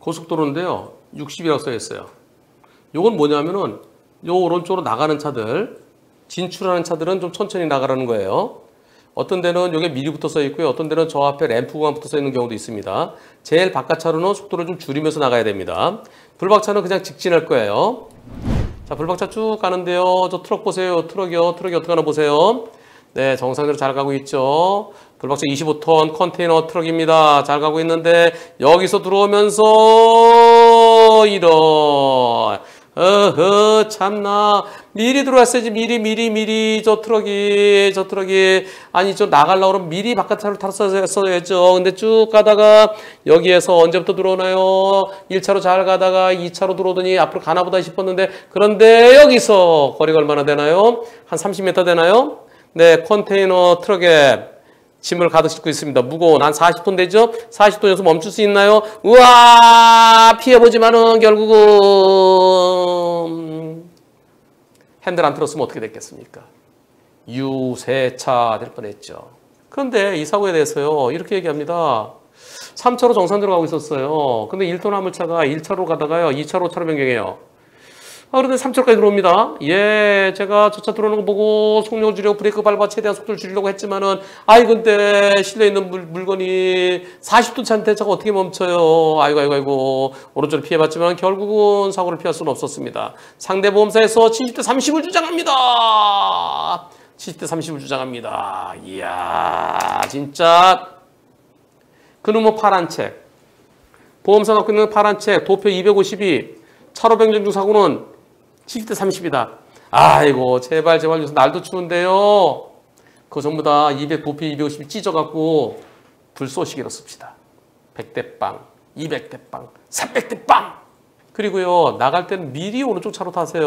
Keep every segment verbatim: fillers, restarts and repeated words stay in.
고속도로인데요. 육십이라고 써있어요. 요건 뭐냐면은 요 오른쪽으로 나가는 차들, 진출하는 차들은 좀 천천히 나가라는 거예요. 어떤 데는 여기 미리부터 써있고요. 어떤 데는 저 앞에 램프 구간부터 써있는 경우도 있습니다. 제일 바깥차로는 속도를 좀 줄이면서 나가야 됩니다. 불박차는 그냥 직진할 거예요. 자, 불박차 쭉 가는데요. 저 트럭 보세요. 트럭이요. 트럭이 어떻게 하나 보세요. 네, 정상적으로 잘 가고 있죠. 불박차 이십오 톤 컨테이너 트럭입니다. 잘 가고 있는데 여기서 들어오면서 이런, 어허, 참나. 미리 들어왔어야지. 미리, 미리, 미리. 저 트럭이, 저 트럭이. 아니, 저 나가려고 그러면 미리 바깥차로 탔어야죠. 근데 쭉 가다가 여기에서 언제부터 들어오나요? 일 차로 잘 가다가 이 차로 들어오더니 앞으로 가나보다 싶었는데, 그런데 여기서 거리가 얼마나 되나요? 한 삼십 미터 되나요? 네, 컨테이너 트럭에 짐을 가득 싣고 있습니다. 무거운 한 사십 톤 되죠? 사십 톤에서 멈출 수 있나요? 우와, 피해보지만은 결국은 핸들 안 틀었으면 어떻게 됐겠습니까? 유세차 될 뻔했죠. 그런데 이 사고에 대해서요, 이렇게 얘기합니다. 삼 차로 정상대로 가고 있었어요. 근데 일 톤 화물차가 일 차로 가다가요, 이 차로 차로 변경해요. 아, 그런데 삼 차로까지 들어옵니다. 예, 제가 저 차 들어오는 거 보고 속력을 줄이려고 브레이크 밟아 최대한 속도를 줄이려고 했지만은, 아이, 근데 실내에 있는 물, 물건이 사십 톤 차인데 차가 어떻게 멈춰요? 아이고, 아이고, 아이고. 오른쪽을 피해봤지만 결국은 사고를 피할 수는 없었습니다. 상대 보험사에서 칠십 대 삼십을 주장합니다. 칠십 대 삼십을 주장합니다. 이야, 진짜. 그놈의 파란 책. 보험사 갖고 있는 파란 책, 도표 이백오십이. 차로 변경 중 사고는 칠십 대 삼십이다. 아이고, 제발, 제발, 요새 날도 추운데요. 그거 전부 다 도표 이백오십이 찢어갖고 불쏘시개로 씁시다. 백 대 빵, 이백 대 빵, 삼백 대 빵! 그리고요, 나갈 때는 미리 오른쪽 차로 타세요.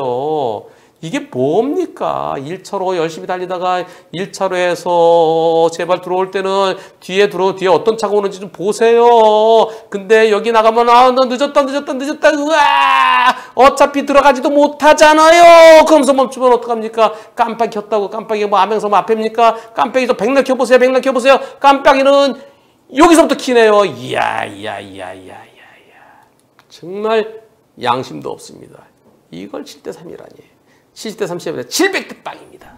이게 뭡니까? 일 차로 열심히 달리다가 일 차로에서 제발 들어올 때는 뒤에 들어, 뒤에 어떤 차가 오는지 좀 보세요. 근데 여기 나가면, 아, 너 늦었다, 늦었다, 늦었다, 으아! 어차피 들어가지도 못하잖아요! 그러면서 멈추면 어떡합니까? 깜빡이 켰다고, 깜빡이 뭐 암행섬 앞입니까? 깜빡이 좀 백날 켜보세요, 백날 켜보세요! 깜빡이는 여기서부터 키네요. 이야, 이야, 이야, 이야, 이야, 이야. 정말 양심도 없습니다. 이걸 칠 대 삼이라니. 칠십 대 삼십보다 칠백 대 빵입니다.